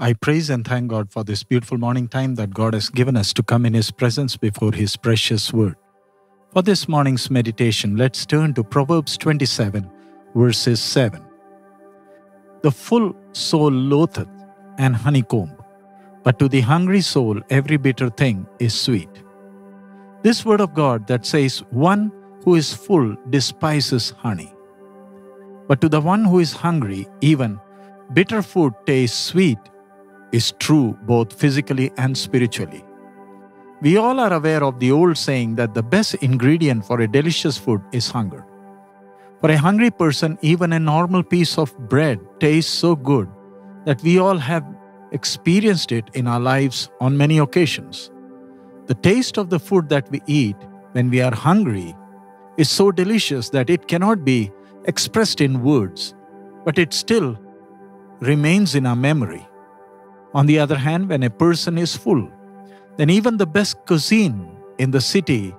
I praise and thank God for this beautiful morning time that God has given us to come in His presence before His precious Word. For this morning's meditation, let's turn to Proverbs 27, verses 7. The full soul loatheth an honeycomb, but to the hungry soul every bitter thing is sweet. This word of God that says, one who is full despises honey, but to the one who is hungry, even bitter food tastes sweet, is true both physically and spiritually. We all are aware of the old saying that the best ingredient for a delicious food is hunger. For a hungry person, even a normal piece of bread tastes so good that we all have experienced it in our lives on many occasions. The taste of the food that we eat when we are hungry is so delicious that it cannot be expressed in words, but it still remains in our memory. On the other hand, when a person is full, then even the best cuisine in the city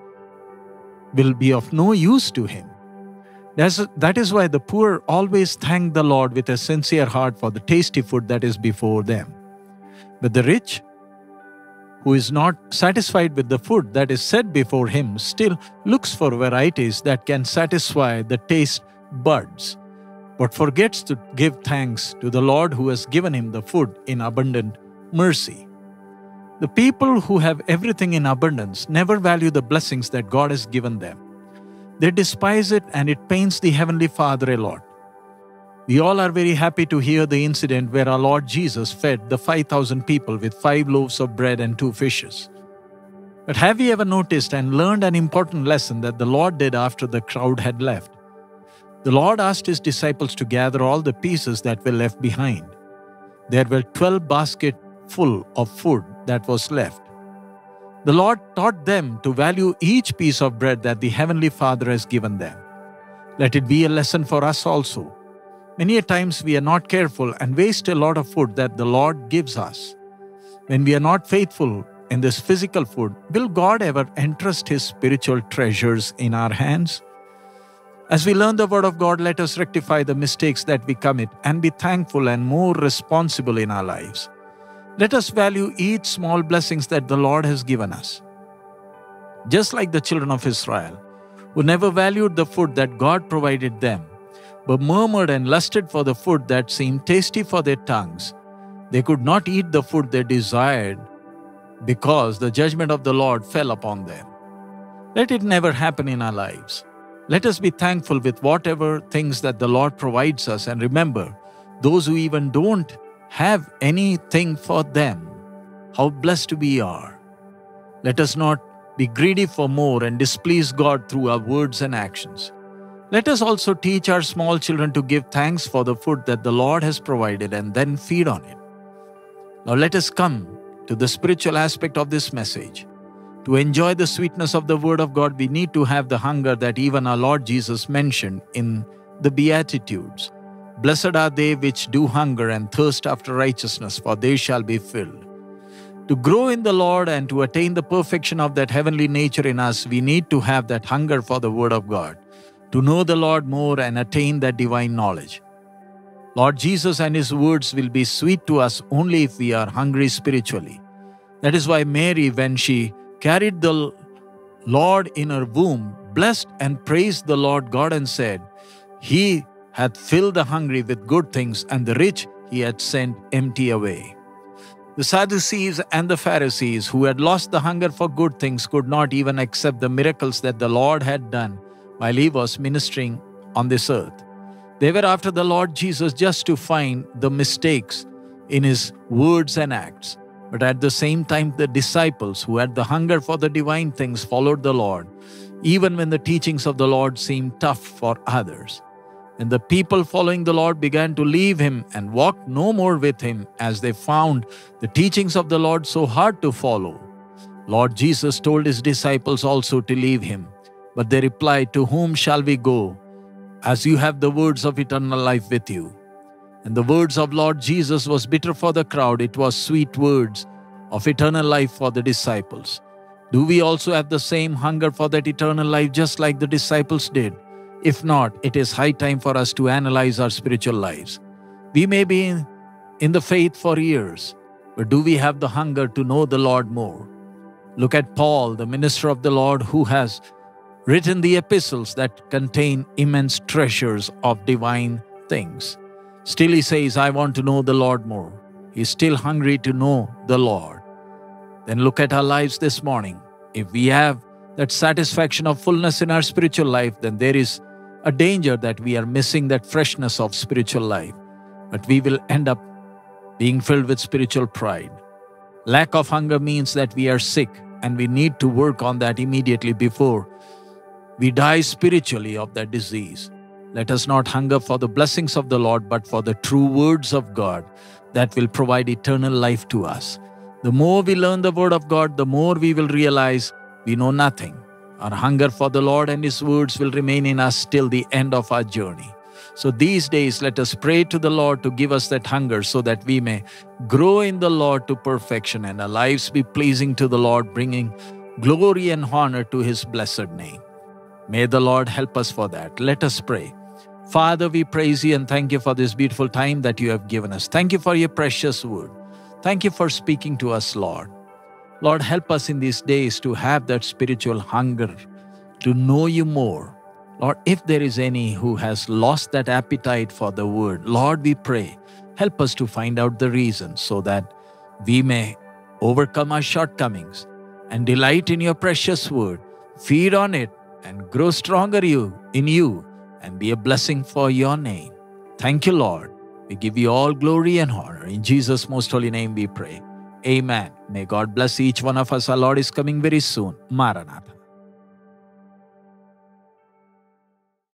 will be of no use to him. That is why the poor always thank the Lord with a sincere heart for the tasty food that is before them. But the rich, who is not satisfied with the food that is set before him, still looks for varieties that can satisfy the taste buds, but forgets to give thanks to the Lord who has given him the food in abundant mercy. The people who have everything in abundance never value the blessings that God has given them. They despise it, and it pains the Heavenly Father a lot. We all are very happy to hear the incident where our Lord Jesus fed the 5,000 people with 5 loaves of bread and 2 fishes. But have you ever noticed and learned an important lesson that the Lord did after the crowd had left? The Lord asked His disciples to gather all the pieces that were left behind. There were 12 baskets full of food that was left. The Lord taught them to value each piece of bread that the Heavenly Father has given them. Let it be a lesson for us also. Many a times we are not careful and waste a lot of food that the Lord gives us. When we are not faithful in this physical food, will God ever entrust His spiritual treasures in our hands? As we learn the Word of God, let us rectify the mistakes that we commit and be thankful and more responsible in our lives. Let us value each small blessings that the Lord has given us. Just like the children of Israel, who never valued the food that God provided them, but murmured and lusted for the food that seemed tasty for their tongues, they could not eat the food they desired because the judgment of the Lord fell upon them. Let it never happen in our lives. Let us be thankful with whatever things that the Lord provides us, and remember, those who even don't have anything for them, how blessed we are. Let us not be greedy for more and displease God through our words and actions. Let us also teach our small children to give thanks for the food that the Lord has provided and then feed on it. Now let us come to the spiritual aspect of this message. To enjoy the sweetness of the Word of God, we need to have the hunger that even our Lord Jesus mentioned in the Beatitudes. Blessed are they which do hunger and thirst after righteousness, for they shall be filled. To grow in the Lord and to attain the perfection of that heavenly nature in us, we need to have that hunger for the Word of God, to know the Lord more and attain that divine knowledge. Lord Jesus and His words will be sweet to us only if we are hungry spiritually. That is why Mary, when she carried the Lord in her womb, blessed and praised the Lord God and said, He hath filled the hungry with good things, and the rich He hath sent empty away. The Sadducees and the Pharisees, who had lost the hunger for good things, could not even accept the miracles that the Lord had done while He was ministering on this earth. They were after the Lord Jesus just to find the mistakes in His words and acts. But at the same time, the disciples who had the hunger for the divine things followed the Lord, even when the teachings of the Lord seemed tough for others. And the people following the Lord began to leave Him and walked no more with Him, as they found the teachings of the Lord so hard to follow. Lord Jesus told His disciples also to leave Him. But they replied, To whom shall we go? As you have the words of eternal life with you. And the words of Lord Jesus was bitter for the crowd. It was sweet words of eternal life for the disciples. Do we also have the same hunger for that eternal life, just like the disciples did? If not, it is high time for us to analyze our spiritual lives. We may be in the faith for years, but do we have the hunger to know the Lord more? Look at Paul, the minister of the Lord, who has written the epistles that contain immense treasures of divine things. Still he says, I want to know the Lord more. He's still hungry to know the Lord. Then look at our lives this morning. If we have that satisfaction of fullness in our spiritual life, then there is a danger that we are missing that freshness of spiritual life. But we will end up being filled with spiritual pride. Lack of hunger means that we are sick and we need to work on that immediately before we die spiritually of that disease. Let us not hunger for the blessings of the Lord, but for the true words of God that will provide eternal life to us. The more we learn the Word of God, the more we will realize we know nothing. Our hunger for the Lord and His words will remain in us till the end of our journey. So these days, let us pray to the Lord to give us that hunger so that we may grow in the Lord to perfection and our lives be pleasing to the Lord, bringing glory and honor to His blessed name. May the Lord help us for that. Let us pray. Father, we praise You and thank You for this beautiful time that You have given us. Thank You for Your precious word. Thank You for speaking to us, Lord. Lord, help us in these days to have that spiritual hunger, to know You more. Lord, if there is any who has lost that appetite for the Word, Lord, we pray, help us to find out the reason so that we may overcome our shortcomings and delight in Your precious Word, feed on it and grow stronger in You and be a blessing for Your name. Thank You, Lord. We give You all glory and honor. In Jesus' most holy name we pray. Amen. May God bless each one of us. Our Lord is coming very soon. Maranatha.